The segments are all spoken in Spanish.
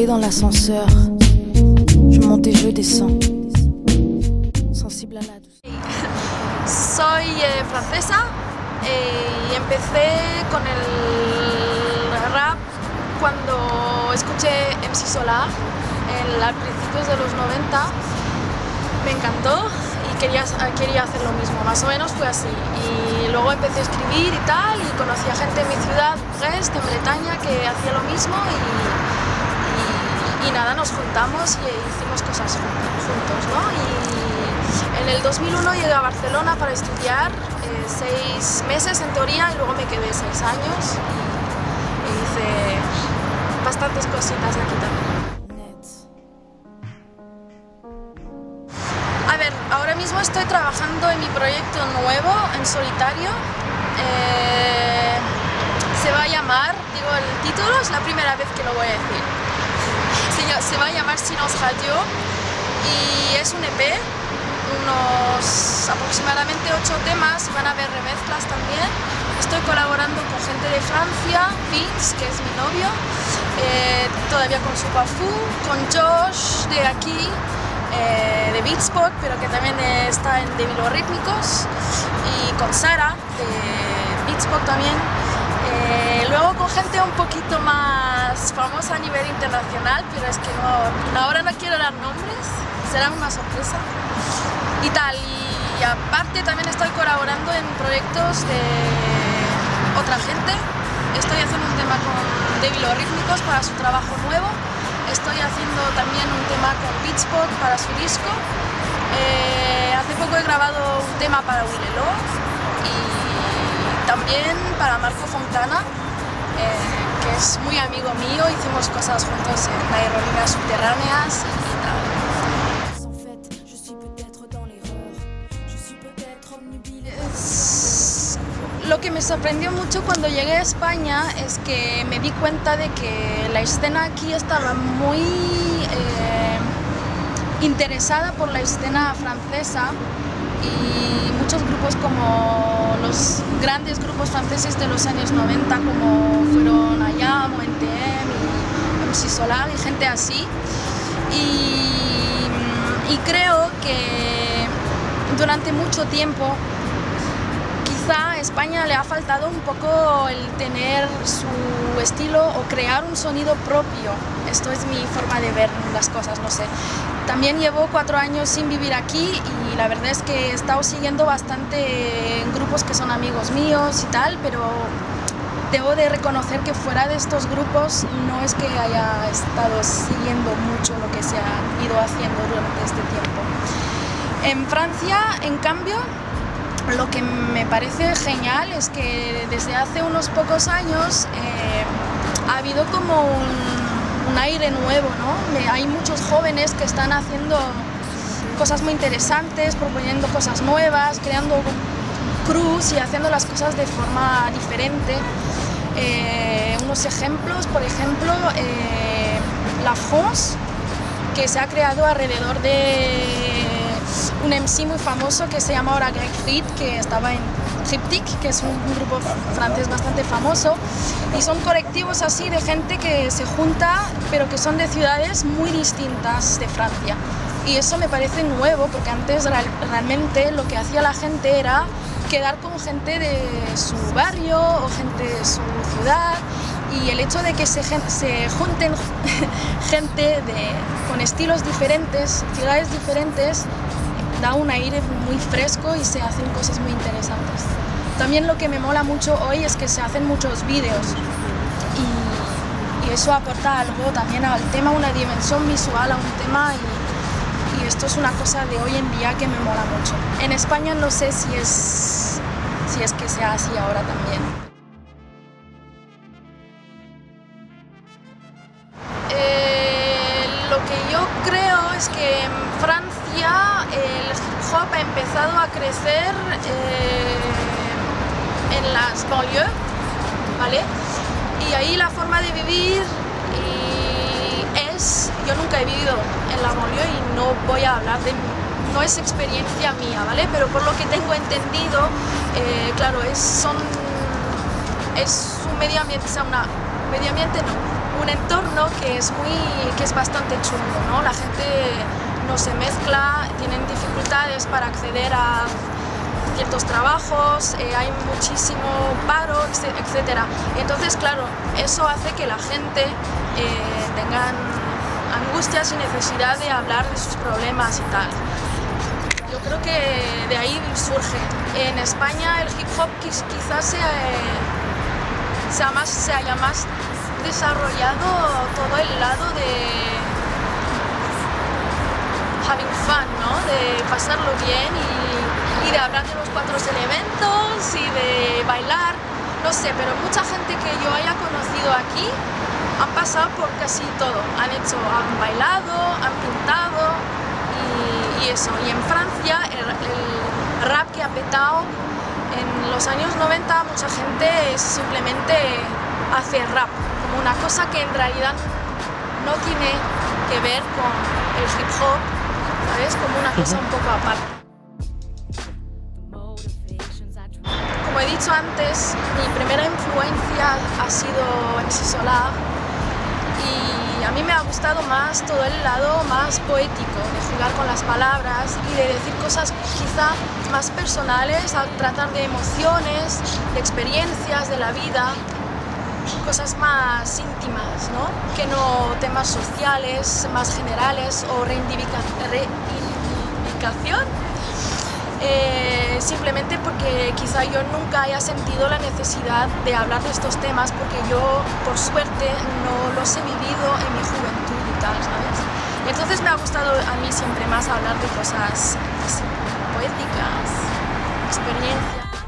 plongée dans l'ascenseur. Je monte et je descends. Sensible à la douceur. Soy francesa y empecé con el rap cuando escuché MC Solaar a principios de los 90. Me encantó y quería hacer lo mismo, más o menos fue así. Y luego empecé a escribir y tal, y conocí a gente en mi ciudad, Brest, en Bretaña, que hacía lo mismo y nada, nos juntamos y hicimos cosas juntos, ¿no? Y en el 2001 llegué a Barcelona para estudiar 6 meses en teoría y luego me quedé 6 años y hice bastantes cositas aquí también. Ahora mismo estoy trabajando en mi proyecto nuevo, en solitario. Se va a llamar, digo el título, es la primera vez que lo voy a decir. Se va a llamar Sinos Jayo y es un EP, unos aproximadamente 8 temas, van a haber remezclas también. Estoy colaborando con gente de Francia, Vince, que es mi novio, todavía con Supafuh, con Josh de aquí, de Beatspoke, pero que también está en Debilorítmicos, y con Sara de Pitchbot también, luego con gente un poquito más famosa a nivel internacional, pero es que no, ahora no quiero dar nombres, será una sorpresa y tal. Y aparte también estoy colaborando en proyectos de otra gente, estoy haciendo un tema con Debilorítmicos para su trabajo nuevo. Estoy haciendo también un tema con Pitchbot para su disco. Hace poco he grabado un tema para Wilelo y también para Marco Fontana, que es muy amigo mío. Hicimos cosas juntos en Aerolíneas Subterráneas y tal. Lo que me sorprendió mucho cuando llegué a España es que me di cuenta de que la escena aquí estaba muy interesada por la escena francesa y muchos grupos como los grandes grupos franceses de los años 90 como fueron IAM, NTM, MC Solaar y gente así. Y creo que durante mucho tiempo a España le ha faltado un poco el tener su estilo o crear un sonido propio. Esto es mi forma de ver las cosas, no sé. También llevo 4 años sin vivir aquí y la verdad es que he estado siguiendo bastante grupos que son amigos míos y tal, pero debo de reconocer que fuera de estos grupos no es que haya estado siguiendo mucho lo que se ha ido haciendo durante este tiempo. En Francia, en cambio, lo que me parece genial es que desde hace unos pocos años ha habido como un aire nuevo, ¿no? Hay muchos jóvenes que están haciendo cosas muy interesantes, proponiendo cosas nuevas, creando crews y haciendo las cosas de forma diferente. Unos ejemplos, por ejemplo, la FOS, que se ha creado alrededor de un MC muy famoso que se llama ahora Greg Fit, que estaba en Triptik, que es un grupo francés bastante famoso, y son colectivos así de gente que se junta pero que son de ciudades muy distintas de Francia, y eso me parece nuevo porque antes realmente lo que hacía la gente era quedar con gente de su barrio o gente de su ciudad, y el hecho de que se junten gente con estilos diferentes, ciudades diferentes, da un aire muy fresco y se hacen cosas muy interesantes. También lo que me mola mucho hoy es que se hacen muchos vídeos y eso aporta algo también al tema, una dimensión visual a un tema, y esto es una cosa de hoy en día que me mola mucho. En España no sé si es que sea así ahora también. Lo que yo creo es que en Francia el hip hop ha empezado a crecer en las banlieues, ¿vale? Y ahí la forma de vivir yo nunca he vivido en la banlieue y no voy a hablar de, no es experiencia mía, ¿vale? Pero por lo que tengo entendido, claro, es un medio ambiente, o sea, un un entorno que es bastante chungo, ¿no? La gente no se mezcla, tienen dificultades para acceder a ciertos trabajos, hay muchísimo paro, etcétera. Entonces, claro, eso hace que la gente tengan angustias y necesidad de hablar de sus problemas y tal. Yo creo que de ahí surge. En España el hip hop quizás se haya más desarrollado todo el lado de having fun, ¿no? De pasarlo bien y de hablar de los cuatro elementos y de bailar, no sé, pero mucha gente que yo haya conocido aquí han pasado por casi todo, han bailado, han pintado y eso. Y en Francia el rap que ha petado en los años 90, mucha gente simplemente hace rap, como una cosa que en realidad no tiene que ver con el hip hop, ¿sabes? Como una cosa un poco aparte. Como he dicho antes, mi primera influencia ha sido MC Solaar y a mí me ha gustado más todo el lado más poético, de jugar con las palabras y de decir cosas quizá más personales, al tratar de emociones, de experiencias, de la vida, cosas más íntimas, ¿no? Que no temas sociales, más generales o reivindicación, simplemente porque quizá yo nunca haya sentido la necesidad de hablar de estos temas porque yo, por suerte, no los he vivido en mi juventud y tal, ¿sabes? Entonces me ha gustado a mí siempre más hablar de cosas así, poéticas, experiencias.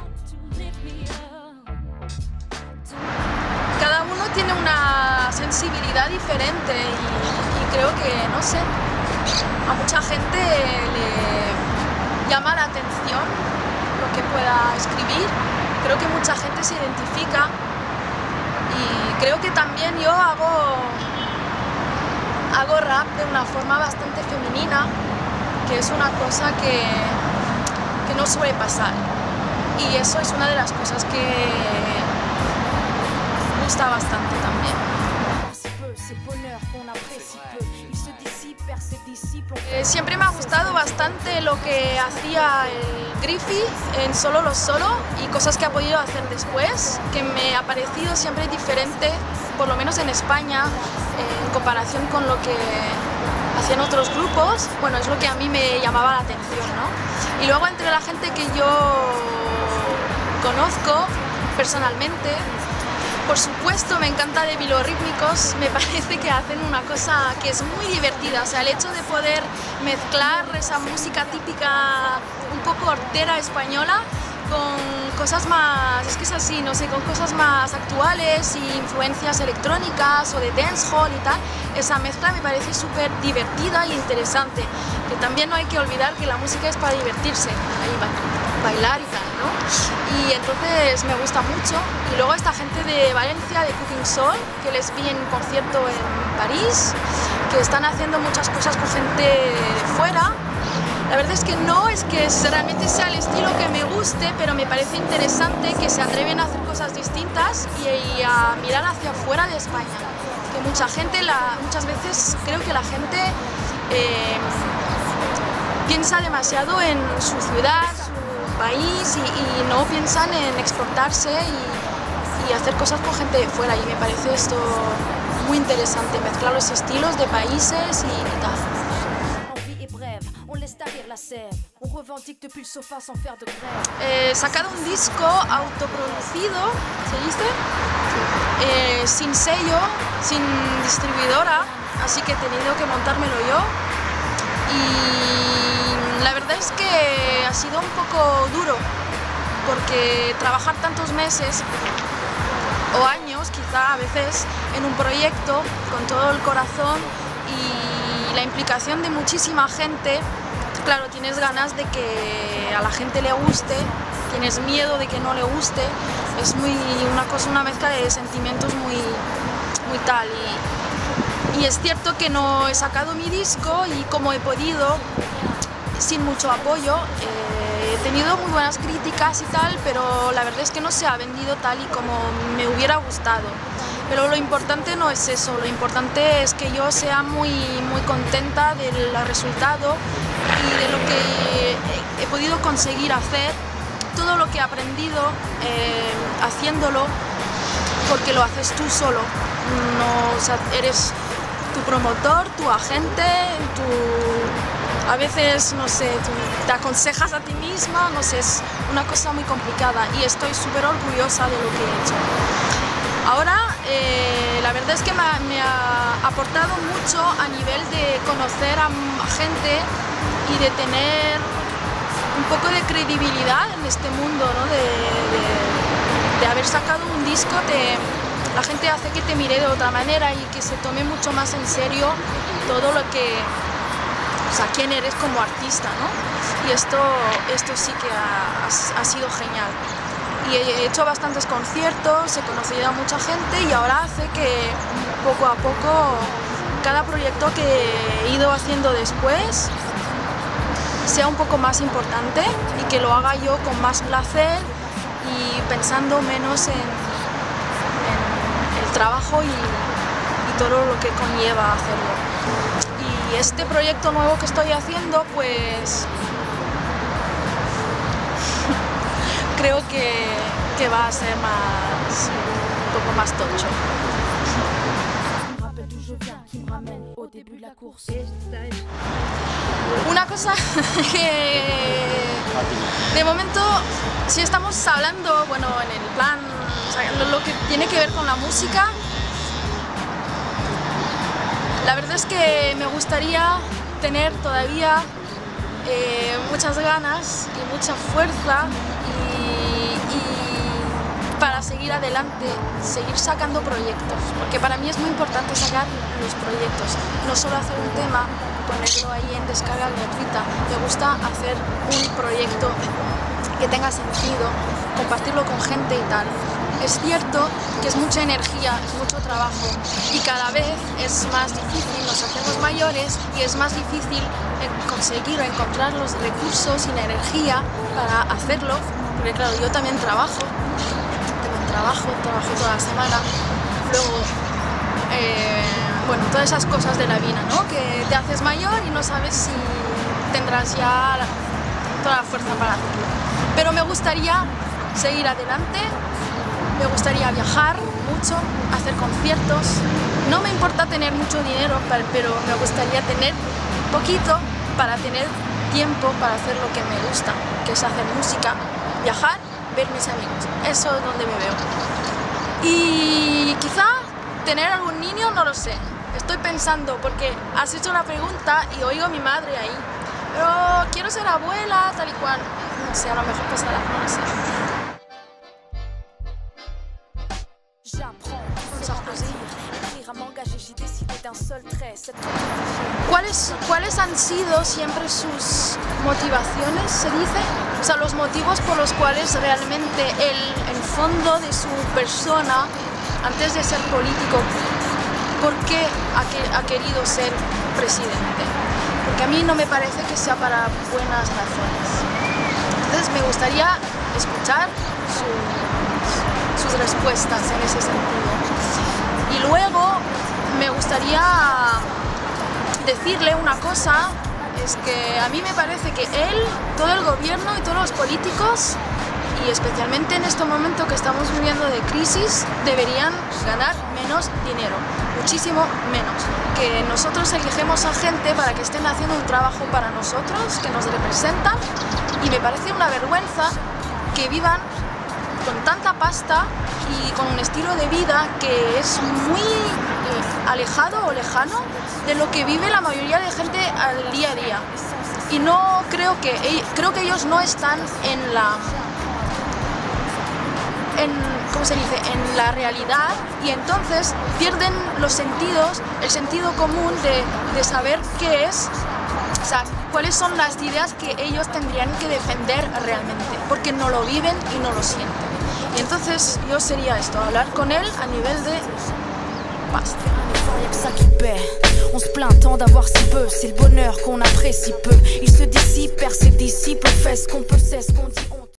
Cada uno tiene una sensibilidad diferente y creo que, no sé, a mucha gente le llama la atención lo que pueda escribir. Creo que mucha gente se identifica y creo que también yo hago rap de una forma bastante femenina, que es una cosa que no suele pasar. Y eso es una de las cosas que gusta bastante también. Siempre me ha gustado bastante lo que hacía el Griffith en Solo lo Solo y cosas que ha podido hacer después, que me ha parecido siempre diferente, por lo menos en España, en comparación con lo que hacían otros grupos. Bueno, es lo que a mí me llamaba la atención, ¿no? Y luego entre la gente que yo conozco personalmente, por supuesto, me encanta Debilorítmicos, me parece que hacen una cosa que es muy divertida, o sea, el hecho de poder mezclar esa música típica un poco hortera española con cosas más, es que es así, no sé, con cosas más actuales y influencias electrónicas o de dancehall y tal, esa mezcla me parece súper divertida y interesante, que también no hay que olvidar que la música es para divertirse, ahí va. Bailar y tal, ¿no? Y entonces me gusta mucho. Y luego esta gente de Valencia, de Cooking Soul, que les vi en un concierto en París, que están haciendo muchas cosas con gente de fuera. La verdad es que no es que realmente sea el estilo que me guste, pero me parece interesante que se atreven a hacer cosas distintas y a mirar hacia afuera de España. Que mucha gente, muchas veces creo que la gente piensa demasiado en su ciudad, país y no piensan en exportarse y hacer cosas con gente de fuera, y me parece esto muy interesante, mezclar los estilos de países y tal. He sacado un disco autoproducido, ¿se dice? Sí. Sin sello, sin distribuidora, así que he tenido que montármelo yo y la verdad es que ha sido un poco duro, porque trabajar tantos meses o años, quizá a veces, en un proyecto con todo el corazón y la implicación de muchísima gente, claro, tienes ganas de que a la gente le guste, tienes miedo de que no le guste, es una mezcla de sentimientos muy tal. Y es cierto que no he sacado mi disco y como he podido, sin mucho apoyo, he tenido muy buenas críticas y tal, pero la verdad es que no se ha vendido tal y como me hubiera gustado. Pero lo importante no es eso, lo importante es que yo sea muy contenta del resultado y de lo que he podido conseguir hacer, todo lo que he aprendido haciéndolo, porque lo haces tú solo, no, o sea, eres tu promotor, tu agente, a veces, no sé, te aconsejas a ti misma, no sé, es una cosa muy complicada y estoy súper orgullosa de lo que he hecho. Ahora, la verdad es que me ha aportado mucho a nivel de conocer a gente y de tener un poco de credibilidad en este mundo, ¿no? De haber sacado un disco, la gente hace que te mire de otra manera y que se tome mucho más en serio todo lo que... O sea, quién eres como artista, ¿no? Y esto sí que ha sido genial. Y he hecho bastantes conciertos, he conocido a mucha gente y ahora hace que poco a poco cada proyecto que he ido haciendo después sea un poco más importante y que lo haga yo con más placer y pensando menos en el trabajo y todo lo que conlleva hacerlo. Y este proyecto nuevo que estoy haciendo, pues creo que va a ser un poco más tocho. Una cosa que de momento, si estamos hablando, bueno, en el plan, o sea, lo que tiene que ver con la música, la verdad es que me gustaría tener todavía muchas ganas y mucha fuerza y para seguir adelante, seguir sacando proyectos, porque para mí es muy importante sacar los proyectos, no solo hacer un tema, ponerlo ahí en descarga gratuita, me gusta hacer un proyecto que tenga sentido, compartirlo con gente y tal. Es cierto que es mucha energía, es mucho trabajo y cada vez es más difícil, nos hacemos mayores y es más difícil conseguir o encontrar los recursos y la energía para hacerlo, porque claro, yo también trabajo toda la semana, luego, bueno, todas esas cosas de la vida, ¿no? Que te haces mayor y no sabes si tendrás ya toda la fuerza para hacerlo. Pero me gustaría seguir adelante. Me gustaría viajar mucho, hacer conciertos. No me importa tener mucho dinero, pero me gustaría tener poquito para tener tiempo para hacer lo que me gusta, que es hacer música, viajar, ver mis amigos. Eso es donde me veo. Y quizá tener algún niño, no lo sé. Estoy pensando, porque has hecho la pregunta y oigo a mi madre ahí. Pero quiero ser abuela, tal y cual. No sé, a lo mejor pasará, no lo sé. ¿Cuáles han sido siempre sus motivaciones, se dice? O sea, los motivos por los cuales realmente él, en el fondo de su persona, antes de ser político, ¿por qué ha querido ser presidente? Porque a mí no me parece que sea para buenas razones. Entonces me gustaría escuchar sus respuestas en ese sentido. Y luego me gustaría decirle una cosa, es que a mí me parece que él, todo el gobierno y todos los políticos, y especialmente en este momento que estamos viviendo de crisis, deberían ganar menos dinero, muchísimo menos. Que nosotros elegimos a gente para que estén haciendo un trabajo para nosotros, que nos representan, y me parece una vergüenza que vivan con tanta pasta y con un estilo de vida que es muy alejado o lejano de lo que vive la mayoría de gente al día a día, y no creo que ellos no están en la realidad, y entonces pierden los sentidos, el sentido común de saber qué es, o sea, cuáles son las ideas que ellos tendrían que defender realmente, porque no lo viven y no lo sienten. Y entonces yo sería esto, hablar con él a nivel de paz. Ça qui paie, on se plaint tant d'avoir si peu, c'est le bonheur qu'on apprécie peu, il se dissipe, perd ses disciples, fait ce qu'on peut, c'est ce qu'on dit.